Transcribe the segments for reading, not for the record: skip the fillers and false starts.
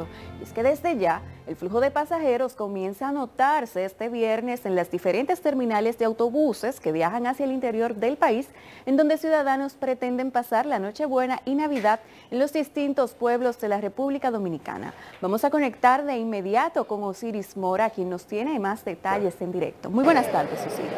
aeropuerto. Y es que desde ya el flujo de pasajeros comienza a notarse este viernes en las diferentes terminales de autobuses que viajan hacia el interior del país, en donde ciudadanos pretenden pasar la Nochebuena y Navidad en los distintos pueblos de la República Dominicana. Vamos a conectar de inmediato con Osiris Mora, quien nos tiene más detalles en directo. Muy buenas tardes, Osiris.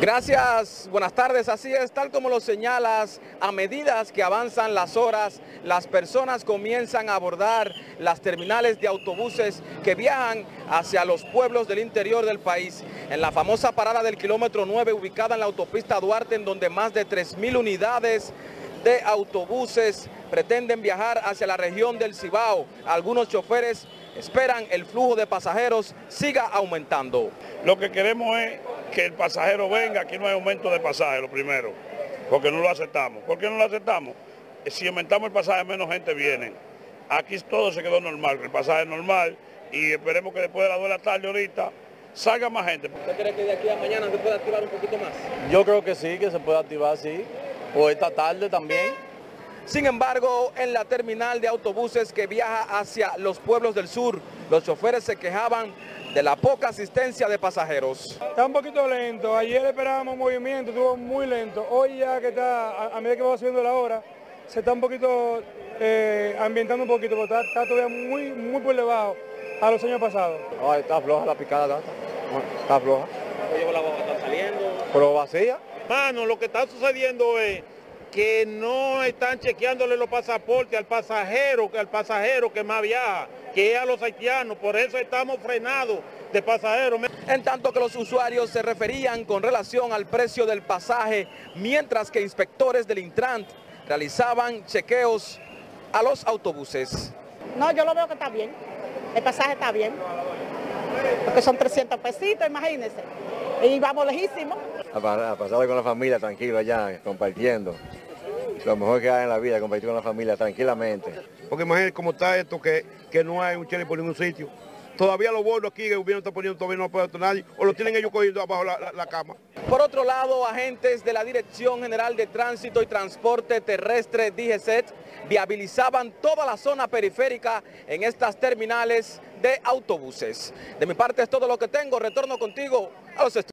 Gracias, buenas tardes. Así es, tal como lo señalas, a medida que avanzan las horas, las personas comienzan a abordar las terminales de autobuses que viajan hacia los pueblos del interior del país. En la famosa parada del kilómetro 9, ubicada en la autopista Duarte, en donde más de 3.000 unidades de autobuses pretenden viajar hacia la región del Cibao. Algunos choferes esperan el flujo de pasajeros siga aumentando. Lo que queremos es que el pasajero venga. Aquí no hay aumento de pasajeros primero, porque no lo aceptamos. ¿Por qué no lo aceptamos? Si aumentamos el pasaje, menos gente viene. Aquí todo se quedó normal, el pasaje es normal, y esperemos que después de las 2 de la tarde ahorita salga más gente. ¿Usted cree que de aquí a mañana se puede activar un poquito más? Yo creo que sí, que se puede activar, sí, o esta tarde también. Sin embargo, en la terminal de autobuses que viaja hacia los pueblos del sur, los choferes se quejaban de la poca asistencia de pasajeros. Está un poquito lento. Ayer esperábamos movimiento, estuvo muy lento. Hoy ya que está, a medida que va subiendo la hora, se está un poquito ambientando un poquito, pero está todavía muy por debajo a los años pasados. No, está floja la picada, está floja. La boca está saliendo. Pero vacía. Mano, lo que está sucediendo es que no están chequeándole los pasaportes al pasajero que más viaja, que es a los haitianos. Por eso estamos frenados de pasajeros. En tanto que los usuarios se referían con relación al precio del pasaje, mientras que inspectores del Intrant realizaban chequeos a los autobuses. No, yo lo veo que está bien, el pasaje está bien, porque son 300 pesitos, imagínense, y vamos lejísimos. A pasarlo con la familia tranquilo allá, compartiendo. Lo mejor que hay en la vida, compartir con la familia tranquilamente. Porque imagínense cómo está esto, que no hay un chile por ningún sitio. Todavía los bolos aquí que el gobierno está poniendo todavía no puede nadie, o lo tienen ellos cogiendo abajo la cama. Por otro lado, agentes de la Dirección General de Tránsito y Transporte Terrestre, DGT, viabilizaban toda la zona periférica en estas terminales de autobuses. De mi parte es todo lo que tengo. Retorno contigo a los estudios.